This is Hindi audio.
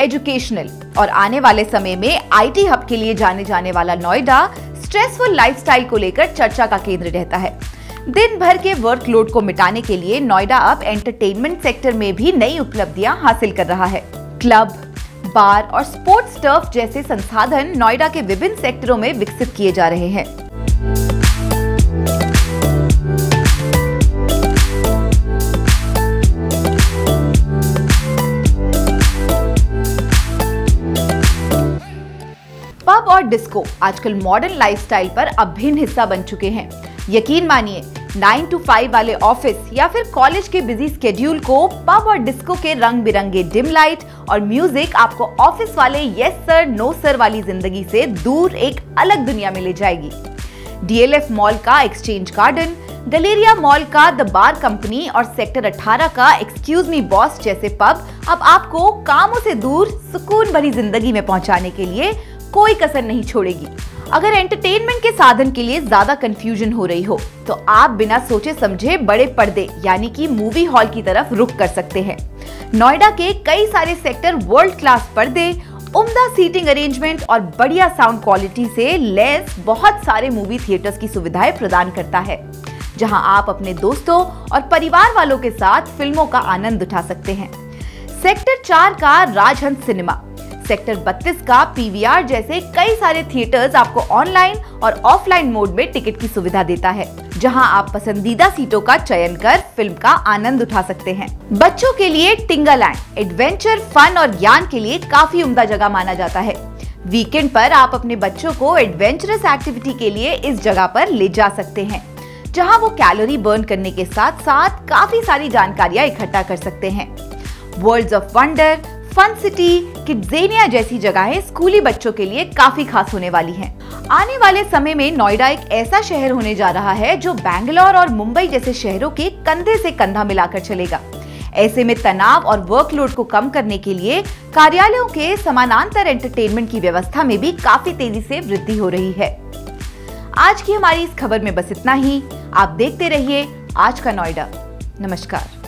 एजुकेशनल और आने वाले समय में आईटी हब के लिए जाने जाने वाला नोएडा स्ट्रेसफुल लाइफस्टाइल को लेकर चर्चा का केंद्र रहता है। दिन भर के वर्कलोड को मिटाने के लिए नोएडा अब एंटरटेनमेंट सेक्टर में भी नई उपलब्धियां हासिल कर रहा है। क्लब, बार और स्पोर्ट्स टर्फ जैसे संसाधन नोएडा के विभिन्न सेक्टरों में विकसित किए जा रहे हैं। पब और डिस्को आजकल मॉडर्न लाइफस्टाइल पर अभिन्न हिस्सा बन चुके हैं। यकीन मानिए 9 to 5 वाले ऑफिस या फिर कॉलेज के बिजी स्केड्यूल को पब और डिस्को के रंग बिरंगे डिम लाइट और म्यूजिक आपको ऑफिस वाले यस सर नो सर वाली जिंदगी से दूर एक अलग दुनिया में ले जाएगी। डीएलएफ मॉल का एक्सचेंज गार्डन, गैलेरिया मॉल का द बार कंपनी और सेक्टर 18 का एक्सक्यूज मी बॉस जैसे पब अब आपको कामों से दूर सुकून भरी जिंदगी में पहुंचाने के लिए कोई कसर नहीं छोड़ेगी। अगर एंटरटेनमेंट के साधन के लिए ज्यादा कंफ्यूजन हो रही हो तो आप बिना सोचे समझे बड़े पर्दे यानी कि मूवी हॉल की तरफ रुख कर सकते हैं। नोएडा के कई सारे सेक्टर वर्ल्ड क्लास पर्दे, उम्दा सीटिंग अरेंजमेंट और बढ़िया साउंड क्वालिटी से लैस बहुत सारे मूवी थिएटर्स की सुविधाएं प्रदान करता है, जहां आप अपने दोस्तों और परिवार वालों के साथ फिल्मों का आनंद उठा सकते हैं। सेक्टर 4 का राजहंस सिनेमा, सेक्टर 32 का पीवीआर जैसे कई सारे थिएटर्स आपको ऑनलाइन और ऑफलाइन मोड में टिकट की सुविधा देता है, जहां आप पसंदीदा सीटों का चयन कर फिल्म का आनंद उठा सकते हैं। बच्चों के लिए टिंगलैंड एडवेंचर, फन और ज्ञान के लिए काफी उम्दा जगह माना जाता है। वीकेंड पर आप अपने बच्चों को एडवेंचरस एक्टिविटी के लिए इस जगह पर ले जा सकते हैं, जहाँ वो कैलोरी बर्न करने के साथ साथ काफी सारी जानकारियाँ इकट्ठा कर सकते हैं। Worlds of Wonder, Fun City, KidZania जैसी जगहें स्कूली बच्चों के लिए काफी खास होने वाली हैं। आने वाले समय में नोएडा एक ऐसा शहर होने जा रहा है जो बैंगलोर और मुंबई जैसे शहरों के कंधे से कंधा मिलाकर चलेगा। ऐसे में तनाव और वर्कलोड को कम करने के लिए कार्यालयों के समानांतर एंटरटेनमेंट की व्यवस्था में भी काफी तेजी से वृद्धि हो रही है। आज की हमारी इस खबर में बस इतना ही। आप देखते रहिए आज का नोएडा। नमस्कार।